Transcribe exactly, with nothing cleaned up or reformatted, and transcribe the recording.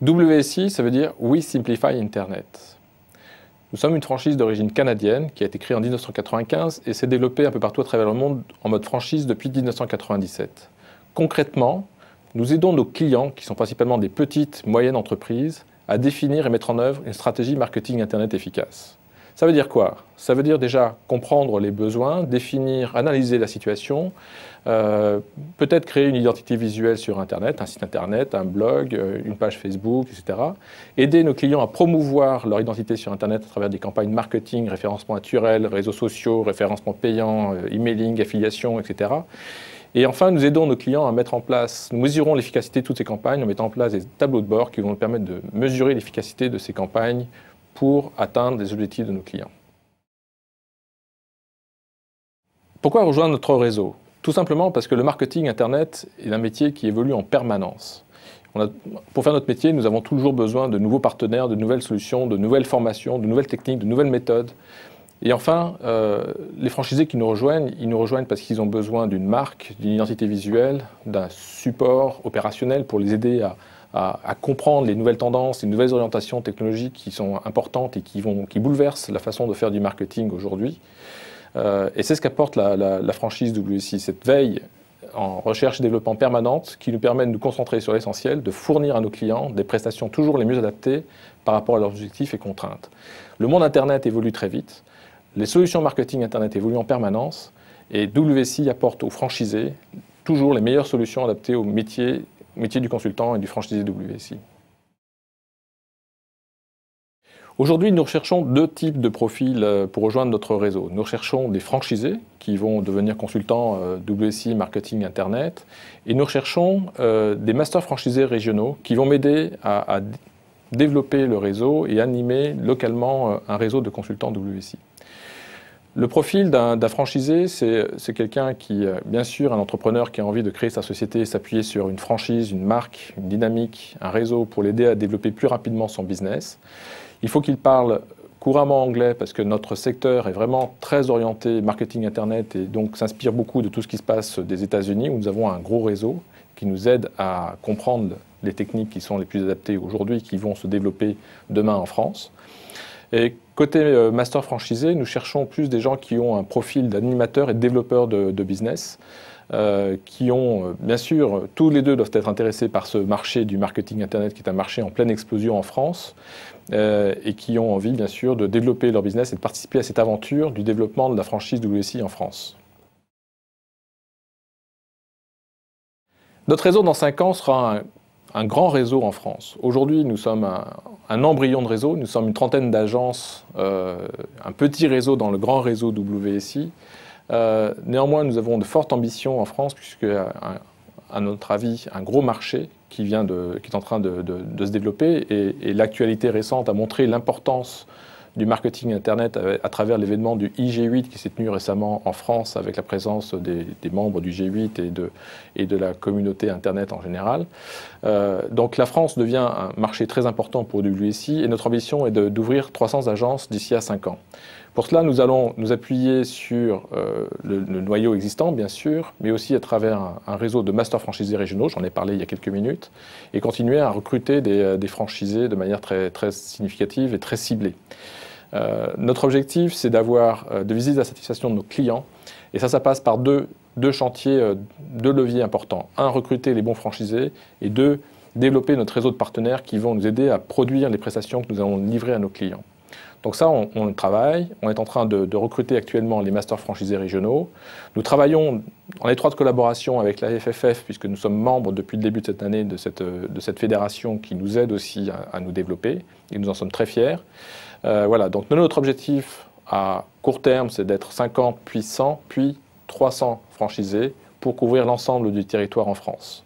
W S I, ça veut dire We Simplify Internet. Nous sommes une franchise d'origine canadienne qui a été créée en mille neuf cent quatre-vingt-quinze et s'est développée un peu partout à travers le monde en mode franchise depuis mille neuf cent quatre-vingt-dix-sept. Concrètement, nous aidons nos clients, qui sont principalement des petites, moyennes entreprises, à définir et mettre en œuvre une stratégie marketing Internet efficace. Ça veut dire quoi? Ça veut dire déjà comprendre les besoins, définir, analyser la situation, euh, peut-être créer une identité visuelle sur Internet, un site Internet, un blog, une page Facebook, et cetera. Aider nos clients à promouvoir leur identité sur Internet à travers des campagnes marketing, référencement naturel, réseaux sociaux, référencement payant, emailing, affiliation, et cetera. Et enfin, nous aidons nos clients à mettre en place, nous mesurons l'efficacité de toutes ces campagnes en mettant en place des tableaux de bord qui vont nous permettre de mesurer l'efficacité de ces campagnes pour atteindre les objectifs de nos clients. Pourquoi rejoindre notre réseau? Tout simplement parce que le marketing Internet est un métier qui évolue en permanence. On a, pour faire notre métier, nous avons toujours besoin de nouveaux partenaires, de nouvelles solutions, de nouvelles formations, de nouvelles techniques, de nouvelles méthodes. Et enfin, euh, les franchisés qui nous rejoignent, ils nous rejoignent parce qu'ils ont besoin d'une marque, d'une identité visuelle, d'un support opérationnel pour les aider à, à, à comprendre les nouvelles tendances, les nouvelles orientations technologiques qui sont importantes et qui, vont, qui bouleversent la façon de faire du marketing aujourd'hui. Euh, et c'est ce qu'apporte la, la, la franchise W S I, cette veille en recherche et développement permanente qui nous permet de nous concentrer sur l'essentiel, de fournir à nos clients des prestations toujours les mieux adaptées par rapport à leurs objectifs et contraintes. Le monde Internet évolue très vite. Les solutions marketing Internet évoluent en permanence et W S I apporte aux franchisés toujours les meilleures solutions adaptées au métier, au métier du consultant et du franchisé W S I. Aujourd'hui, nous recherchons deux types de profils pour rejoindre notre réseau. Nous recherchons des franchisés qui vont devenir consultants W S I marketing Internet et nous recherchons des masters franchisés régionaux qui vont m'aider à, à développer le réseau et animer localement un réseau de consultants W S I. Le profil d'un franchisé, c'est quelqu'un qui, bien sûr, un entrepreneur qui a envie de créer sa société, s'appuyer sur une franchise, une marque, une dynamique, un réseau pour l'aider à développer plus rapidement son business. Il faut qu'il parle couramment anglais parce que notre secteur est vraiment très orienté marketing Internet et donc s'inspire beaucoup de tout ce qui se passe des États-Unis où nous avons un gros réseau qui nous aide à comprendre les techniques qui sont les plus adaptées aujourd'hui, qui vont se développer demain en France. Et côté master franchisé, nous cherchons plus des gens qui ont un profil d'animateur et de développeur de, de business, euh, qui ont, bien sûr, tous les deux doivent être intéressés par ce marché du marketing Internet qui est un marché en pleine explosion en France, euh, et qui ont envie, bien sûr, de développer leur business et de participer à cette aventure du développement de la franchise W S I en France. Notre réseau dans cinq ans sera un un grand réseau en France. Aujourd'hui, nous sommes un, un embryon de réseau, nous sommes une trentaine d'agences, euh, un petit réseau dans le grand réseau W S I. Euh, néanmoins, nous avons de fortes ambitions en France, puisque, à, à notre avis, un gros marché qui, vient de, qui est en train de, de, de se développer, et, et l'actualité récente a montré l'importance du marketing Internet à, à travers l'événement du I G huit qui s'est tenu récemment en France avec la présence des, des membres du G huit et de, et de la communauté Internet en général. Euh, donc la France devient un marché très important pour W S I et notre ambition est d'ouvrir trois cents agences d'ici à cinq ans. Pour cela, nous allons nous appuyer sur euh, le, le noyau existant, bien sûr, mais aussi à travers un, un réseau de masters franchisés régionaux, j'en ai parlé il y a quelques minutes, et continuer à recruter des, des franchisés de manière très, très significative et très ciblée. Euh, notre objectif, c'est d'avoir euh, de viser la satisfaction de nos clients, et ça, ça passe par deux, deux chantiers, euh, deux leviers importants. Un, recruter les bons franchisés, et deux, développer notre réseau de partenaires qui vont nous aider à produire les prestations que nous allons livrer à nos clients. Donc ça, on, on travaille. On est en train de, de recruter actuellement les masters franchisés régionaux. Nous travaillons en étroite collaboration avec la F F F, puisque nous sommes membres depuis le début de cette année de cette, de cette fédération qui nous aide aussi à, à nous développer. Et nous en sommes très fiers. Euh, voilà, donc notre objectif à court terme, c'est d'être cinquante, puis cent, puis trois cents franchisés pour couvrir l'ensemble du territoire en France.